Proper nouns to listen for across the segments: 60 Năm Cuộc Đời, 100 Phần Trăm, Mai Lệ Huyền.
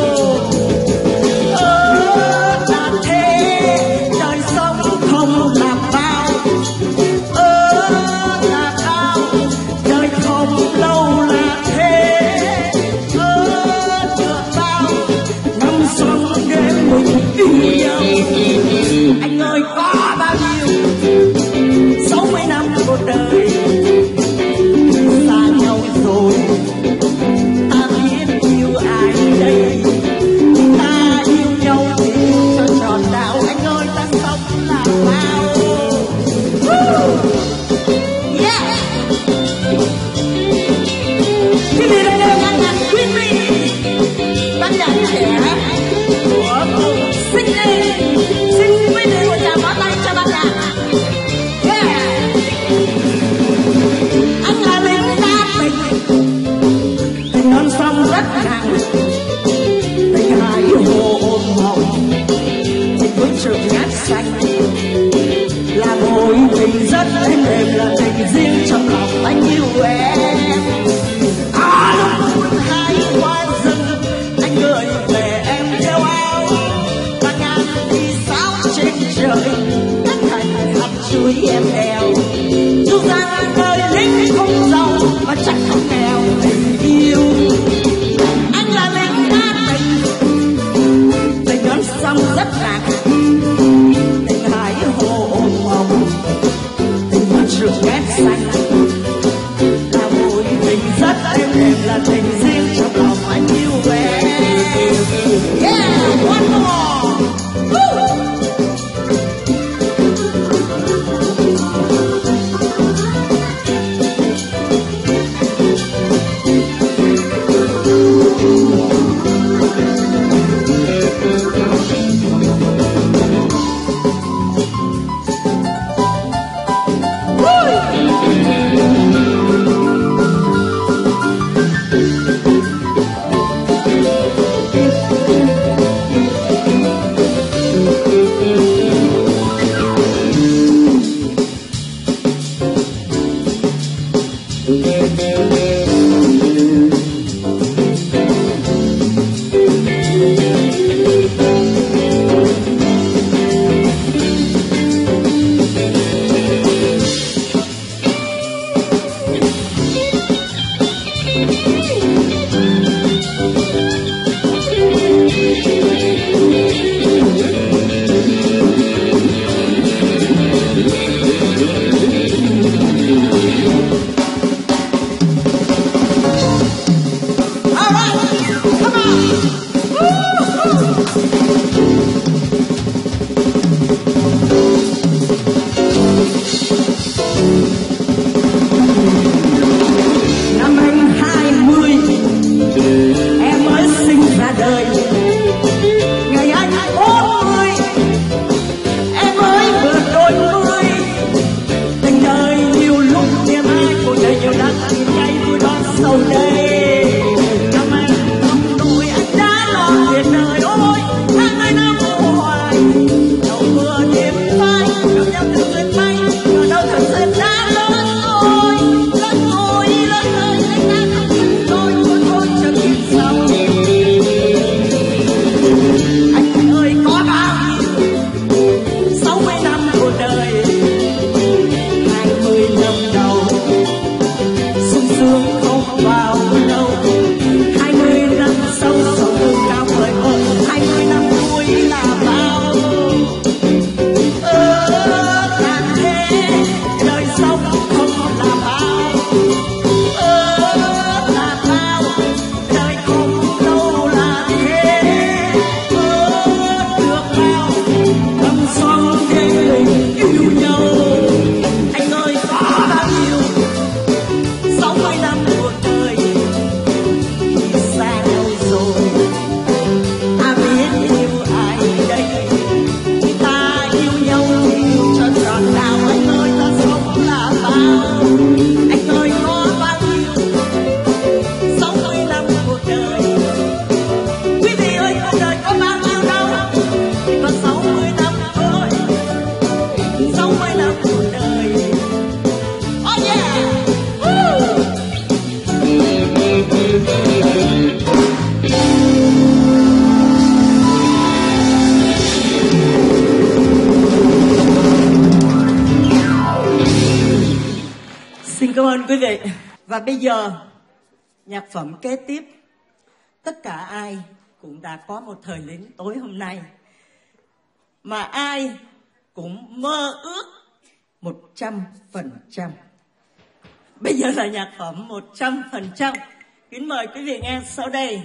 Là thế đời sống không là bao, là ao đời không lâu là thế, được bao năm sống đêm mình tình yêu. Anh ơi, có bao nhiêu 60 năm cuộc đời xa nhau rồi, ta biết yêu ai đây, ta yêu nhau thì cho tròn đạo. Anh ơi, ta sống là bao. Yeah. Cái gì đây đây là nhạc quý vị, ban nhạc trẻ của vùng Sinh Linh. Là mối tình rất êm đềm, là tình riêng trong lòng anh yêu em. Lúc hai hoa rừng anh gửi về em theo áo, và ngàn vì sao trên trời đất thành hạt chuối em đeo. Dù rằng đời lính không giàu và chắc không nghèo tình yêu, anh là lính đã tình, tình đón xong rất lạc. Là tình riêng trong lòng anh yêu em. Yeah, one more. Woo. Và bây giờ, nhạc phẩm kế tiếp, tất cả ai cũng đã có một thời lính tối hôm nay, mà ai cũng mơ ước 100%. Bây giờ là nhạc phẩm 100%. Kính mời quý vị nghe sau đây.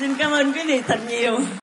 Xin cảm ơn quý vị thật nhiều.